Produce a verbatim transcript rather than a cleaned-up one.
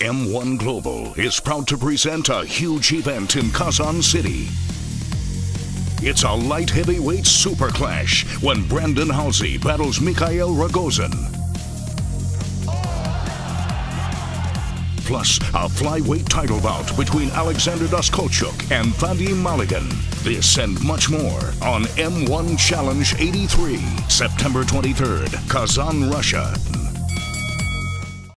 M one Global is proud to present a huge event in Kazan City. It's a light heavyweight super clash when Brandon Halsey battles Mikhail Ragozin. Plus, a flyweight title bout between Aleksander Doskalchuk and Vadim Malygin. This and much more on M one Challenge eighty-three, September twenty-third, Kazan, Russia.